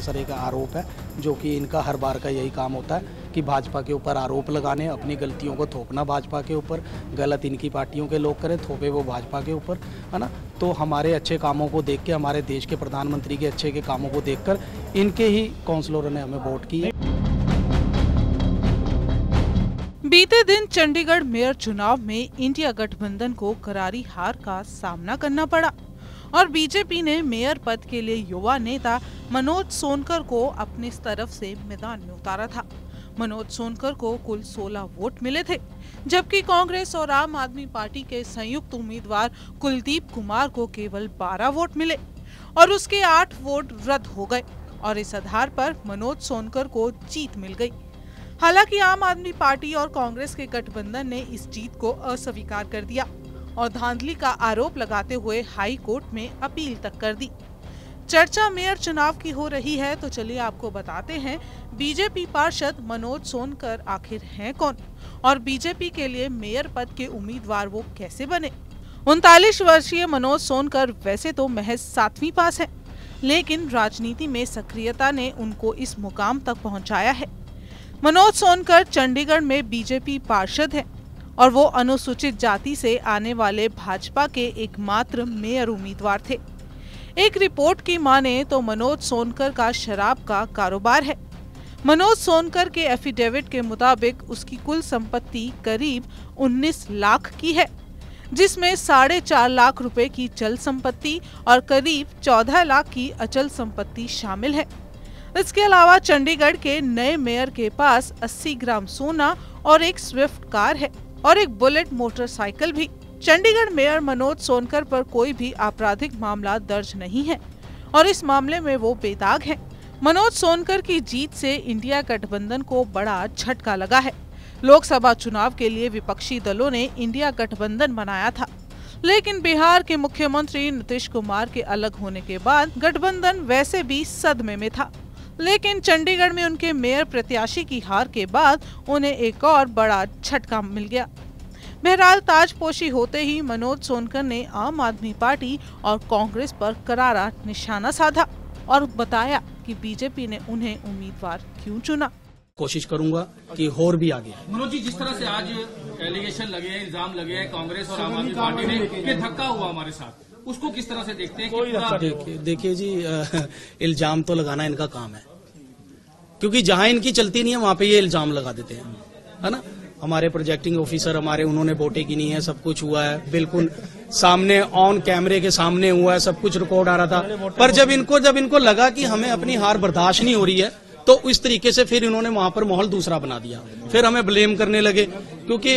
सरासर एक आरोप है, जो कि इनका हर बार का यही काम होता है कि भाजपा के ऊपर आरोप लगाने, अपनी गलतियों को थोपना भाजपा के ऊपर, गलत इनकी पार्टियों के लोग करें, थोपे वो भाजपा के ऊपर, है ना। तो हमारे अच्छे कामों को देख के, हमारे देश के प्रधानमंत्री के अच्छे के कामों को देख कर इनके ही काउंसलरों ने हमें वोट की है। बीते दिन चंडीगढ़ मेयर चुनाव में इंडिया गठबंधन को करारी हार का सामना करना पड़ा और बीजेपी ने मेयर पद के लिए युवा नेता मनोज सोनकर को अपनी तरफ से मैदान में उतारा था। मनोज सोनकर को कुल 16 वोट मिले थे, जबकि कांग्रेस और आम आदमी पार्टी के संयुक्त उम्मीदवार कुलदीप कुमार को केवल 12 वोट मिले और उसके 8 वोट रद्द हो गए और इस आधार पर मनोज सोनकर को जीत मिल गई। हालांकि आम आदमी पार्टी और कांग्रेस के गठबंधन ने इस जीत को अस्वीकार कर दिया और धांधली का आरोप लगाते हुए हाई कोर्ट में अपील तक कर दी। चर्चा मेयर चुनाव की हो रही है तो चलिए आपको बताते हैं बीजेपी पार्षद मनोज सोनकर आखिर हैं कौन और बीजेपी के लिए मेयर पद के उम्मीदवार वो कैसे बने। 39 वर्षीय मनोज सोनकर वैसे तो महज 7वीं पास है, लेकिन राजनीति में सक्रियता ने उनको इस मुकाम तक पहुँचाया है। मनोज सोनकर चंडीगढ़ में बीजेपी पार्षद हैं और वो अनुसूचित जाति से आने वाले भाजपा के एकमात्र मेयर उम्मीदवार थे। एक रिपोर्ट की माने तो मनोज सोनकर का शराब का कारोबार है। मनोज सोनकर के एफिडेविट के मुताबिक उसकी कुल संपत्ति करीब 19 लाख की है, जिसमें 4.5 लाख रुपए की चल संपत्ति और करीब 14 लाख की अचल संपत्ति शामिल है। इसके अलावा चंडीगढ़ के नए मेयर के पास 80 ग्राम सोना और एक स्विफ्ट कार है और एक बुलेट मोटरसाइकिल भी। चंडीगढ़ मेयर मनोज सोनकर पर कोई भी आपराधिक मामला दर्ज नहीं है और इस मामले में वो बेदाग हैं। मनोज सोनकर की जीत से इंडिया गठबंधन को बड़ा झटका लगा है। लोकसभा चुनाव के लिए विपक्षी दलों ने इंडिया गठबंधन बनाया था, लेकिन बिहार के मुख्यमंत्री नीतीश कुमार के अलग होने के बाद गठबंधन वैसे भी सदमे में था, लेकिन चंडीगढ़ में उनके मेयर प्रत्याशी की हार के बाद उन्हें एक और बड़ा झटका मिल गया। बहरहाल ताजपोशी होते ही मनोज सोनकर ने आम आदमी पार्टी और कांग्रेस पर करारा निशाना साधा और बताया कि बीजेपी ने उन्हें उम्मीदवार क्यों चुना। कोशिश करूंगा कि और भी आगे। मनोज जी, जिस तरह से आज एलिगेशन लगे हैं, इल्जाम लगे हैं कांग्रेस और आम आदमी पार्टी ने, ये धक्का हुआ हमारे साथ, उसको किस तरह से देखते हैं? देखिए जी, इल्जाम तो लगाना इनका काम है, क्योंकि जहां इनकी चलती नहीं है वहां पे ये इल्जाम लगा देते हैं, है ना। हमारे प्रोजेक्टिंग ऑफिसर हमारे, उन्होंने वोटें गिनी है, सब कुछ हुआ है, बिल्कुल सामने ऑन कैमरे के सामने हुआ है, सब कुछ रिकॉर्ड आ रहा था। पर जब इनको लगा कि हमें अपनी हार बर्दाश्त नहीं हो रही है तो इस तरीके से फिर इन्होंने वहां पर माहौल दूसरा बना दिया। फिर हमें ब्लेम करने लगे, क्योंकि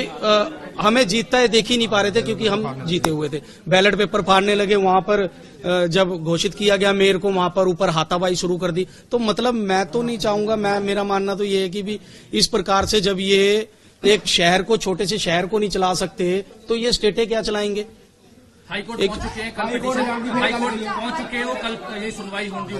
हमें जीतता है देख ही नहीं पा रहे थे क्योंकि हम जीते हुए थे। बैलेट पेपर फाड़ने लगे, वहां पर जब घोषित किया गया मेयर को वहां पर ऊपर हाथापाई शुरू कर दी। तो मतलब मैं तो नहीं चाहूंगा, मेरा मानना तो ये है कि भी इस प्रकार से जब ये एक शहर को, छोटे से शहर को नहीं चला सकते तो ये स्टेटें क्या चलाएंगे। हाईकोर्ट पहुंच चुके हैं, वो कल ये सुनवाई होगी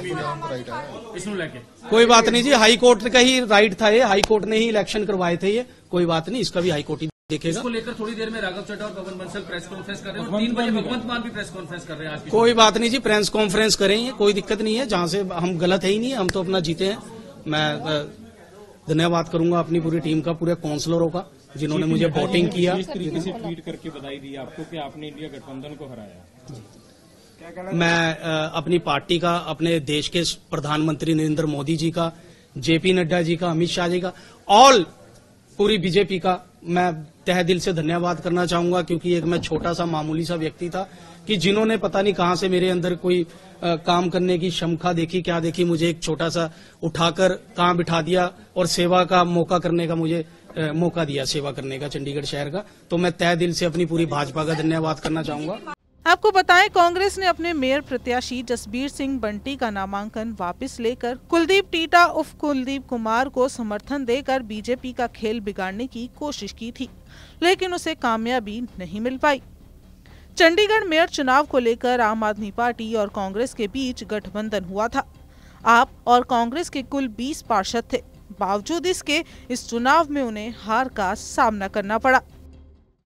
इसमें लेके। कोई बात नहीं जी, हाईकोर्ट का ही राइट था ये, हाईकोर्ट ने ही इलेक्शन करवाए थे ये, कोई बात नहीं, इसका भी हाईकोर्ट ही देखेगा। इसको लेकर थोड़ी देर में राघव चड्ढा और पवन बंसल प्रेस कॉन्फ्रेंस कर रहे हैं, 3 बजे भगवंत मान भी प्रेस कॉन्फ्रेंस कर रहे हैं। कोई बात नहीं जी, प्रेस कॉन्फ्रेंस करेंगे, कोई दिक्कत नहीं है, जहाँ से हम गलत है ही नहीं, हम तो अपना जीते हैं। मैं धन्यवाद करूंगा अपनी पूरी टीम का, पूरे काउंसलरों का, जिन्होंने मुझे वोटिंग किया। इस तरीके से ट्वीट करके बधाई दी आपको कि आपने इंडिया गठबंधन को हराया। मैं अपनी पार्टी का, अपने देश के प्रधानमंत्री नरेंद्र मोदी जी का, जेपी नड्डा जी का, अमित शाह जी का, ऑल पूरी बीजेपी का मैं तहे दिल से धन्यवाद करना चाहूंगा, क्योंकि एक मैं छोटा सा मामूली सा व्यक्ति था कि जिन्होंने पता नहीं कहां से मेरे अंदर कोई काम करने की क्षमता देखी, क्या देखी, मुझे एक छोटा सा उठाकर कहां बिठा दिया और सेवा का मौका करने का मुझे मौका दिया, सेवा करने का चंडीगढ़ शहर का। तो मैं तहे दिल से अपनी पूरी भाजपा का धन्यवाद करना चाहूंगा। आपको बताएं, कांग्रेस ने अपने मेयर प्रत्याशी जसबीर सिंह बंटी का नामांकन वापस लेकर कुलदीप टीटा उर्फ कुलदीप कुमार को समर्थन देकर बीजेपी का खेल बिगाड़ने की कोशिश की थी, लेकिन उसे कामयाबी नहीं मिल पाई। चंडीगढ़ मेयर चुनाव को लेकर आम आदमी पार्टी और कांग्रेस के बीच गठबंधन हुआ था। आप और कांग्रेस के कुल 20 पार्षद थे, बावजूद इसके इस चुनाव में उन्हें हार का सामना करना पड़ा।